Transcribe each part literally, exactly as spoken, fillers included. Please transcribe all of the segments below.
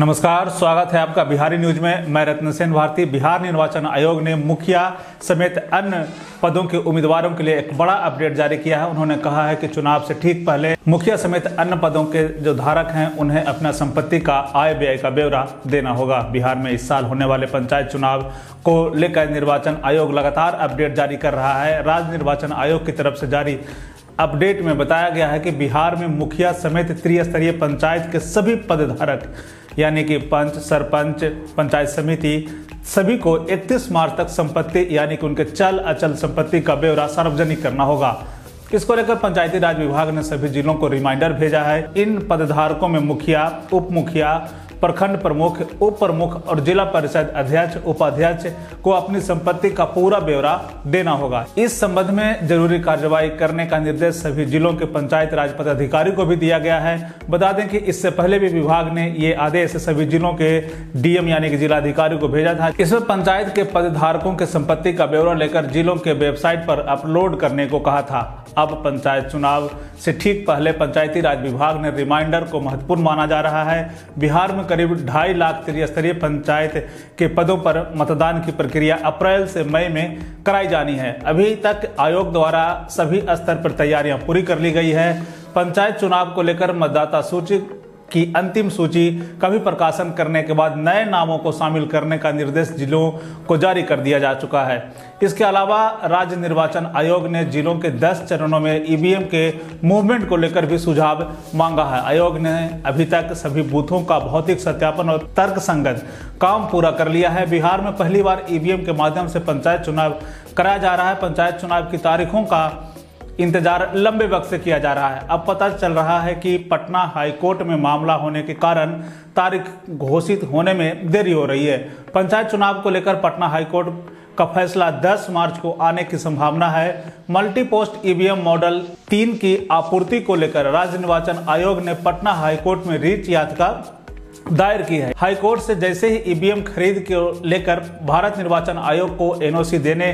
नमस्कार, स्वागत है आपका बिहारी न्यूज में। मैं रतन सेन भारती। बिहार निर्वाचन आयोग ने मुखिया समेत अन्य पदों के उम्मीदवारों के लिए एक बड़ा अपडेट जारी किया है। उन्होंने कहा है कि चुनाव से ठीक पहले मुखिया समेत अन्य पदों के जो धारक हैं उन्हें अपना संपत्ति का आय व्यय का ब्यौरा देना होगा। बिहार में इस साल होने वाले पंचायत चुनाव को लेकर निर्वाचन आयोग लगातार अपडेट जारी कर रहा है। राज्य निर्वाचन आयोग की तरफ से जारी अपडेट में बताया गया है कि बिहार में मुखिया समेत त्रिस्तरीय पंचायत के सभी पदधारक यानी कि पंच, सरपंच, पंचायत समिति सभी को इकतीस मार्च तक संपत्ति यानी कि उनके चल अचल संपत्ति का ब्यौरा सार्वजनिक करना होगा। इसको लेकर पंचायती राज विभाग ने सभी जिलों को रिमाइंडर भेजा है। इन पदधारकों में मुखिया, उप मुखिया, प्रखंड प्रमुख, उप प्रमुख और जिला परिषद अध्यक्ष, उपाध्यक्ष को अपनी संपत्ति का पूरा ब्यौरा देना होगा। इस संबंध में जरूरी कार्रवाई करने का निर्देश सभी जिलों के पंचायत राज पदाधिकारी को भी दिया गया है। बता दें कि इससे पहले भी विभाग ने ये आदेश सभी जिलों के डीएम यानी कि जिलाधिकारी को भेजा था। इसमें पंचायत के पदधारकों के संपत्ति का ब्यौरा लेकर जिलों के वेबसाइट पर अपलोड करने को कहा था। अब पंचायत चुनाव से ठीक पहले पंचायती राज विभाग ने रिमाइंडर को महत्वपूर्ण माना जा रहा है। बिहार में करीब ढाई लाख त्रिस्तरीय पंचायत के पदों पर मतदान की प्रक्रिया अप्रैल से मई में कराई जानी है। अभी तक आयोग द्वारा सभी स्तर पर तैयारियां पूरी कर ली गई है। पंचायत चुनाव को लेकर मतदाता सूची की अंतिम सूची का भी प्रकाशन करने के बाद नए नामों को शामिल करने का निर्देश जिलों को जारी कर दिया जा चुका है। इसके अलावा राज्य निर्वाचन आयोग ने जिलों के दस चरणों में ईवीएम के मूवमेंट को लेकर भी सुझाव मांगा है। आयोग ने अभी तक सभी बूथों का भौतिक सत्यापन और तर्कसंगत काम पूरा कर लिया है। बिहार में पहली बार ईवीएम के माध्यम से पंचायत चुनाव कराया जा रहा है। पंचायत चुनाव की तारीखों का इंतजार लंबे वक्त से किया जा रहा है। अब पता चल रहा है कि पटना हाई कोर्ट में मामला होने के कारण तारीख घोषित होने में देरी हो रही है। पंचायत चुनाव को लेकर पटना हाई कोर्ट का फैसला दस मार्च को आने की संभावना है। मल्टी पोस्ट ईवीएम मॉडल तीन की आपूर्ति को लेकर राज्य निर्वाचन आयोग ने पटना हाई कोर्ट में रीट याचिका दायर की है। हाई कोर्ट से जैसे ही ईवीएम खरीद को लेकर भारत निर्वाचन आयोग को एनओसी देने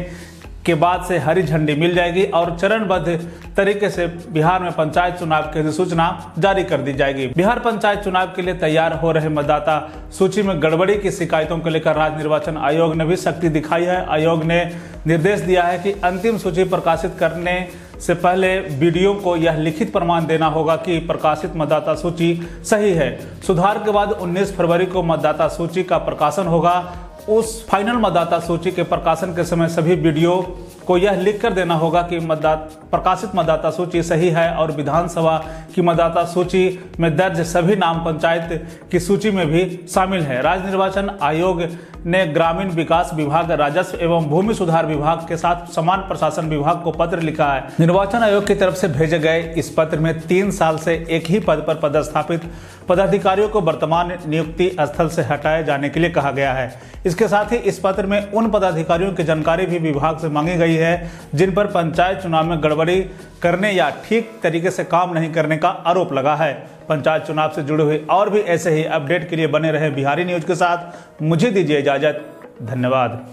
के बाद से हरी झंडी मिल जाएगी और चरणबद्ध तरीके से बिहार में पंचायत चुनाव की अधिसूचना जारी कर दी जाएगी। बिहार पंचायत चुनाव के लिए तैयार हो रहे मतदाता सूची में गड़बड़ी की शिकायतों को लेकर राज्य निर्वाचन आयोग ने भी सख्ती दिखाई है। आयोग ने निर्देश दिया है कि अंतिम सूची प्रकाशित करने से पहले बी डी ओ को यह लिखित प्रमाण देना होगा कि प्रकाशित मतदाता सूची सही है। सुधार के बाद उन्नीस फरवरी को मतदाता सूची का प्रकाशन होगा। उस फाइनल मतदाता सूची के प्रकाशन के समय सभी वीडियो को यह लिख कर देना होगा कि मतदाता प्रकाशित मतदाता सूची सही है और विधानसभा की मतदाता सूची में दर्ज सभी नाम पंचायत की सूची में भी शामिल है। राज्य निर्वाचन आयोग ने ग्रामीण विकास विभाग, राजस्व एवं भूमि सुधार विभाग के साथ समान प्रशासन विभाग को पत्र लिखा है। निर्वाचन आयोग की तरफ से भेजे गए इस पत्र में तीन साल से एक ही पद पर पदस्थापित पदाधिकारियों को वर्तमान नियुक्ति स्थल से हटाए जाने के लिए कहा गया है। इसके साथ ही इस पत्र में उन पदाधिकारियों की जानकारी भी विभाग से मांगी गई है जिन पर पंचायत चुनाव में गड़बड़ी करने या ठीक तरीके से काम नहीं करने का आरोप लगा है। पंचायत चुनाव से जुड़े हुए और भी ऐसे ही अपडेट के लिए बने रहे बिहारी न्यूज के साथ। मुझे दीजिए इजाजत, धन्यवाद।